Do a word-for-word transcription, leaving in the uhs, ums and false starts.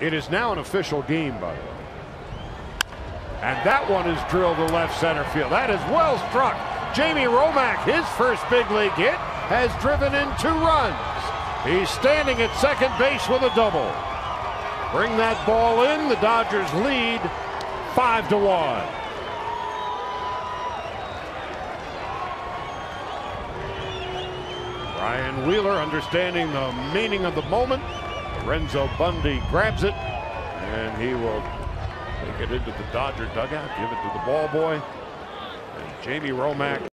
It is now an official game, by the way. And that one is drilled to left center field. That is well struck. Jamie Romak, his first big league hit, has driven in two runs. He's standing at second base with a double. Bring that ball in. The Dodgers lead five to one. Brian Wheeler, understanding the meaning of the moment. Lorenzo Bundy grabs it, and he will take it into the Dodger dugout, give it to the ball boy, and Jamie Romak.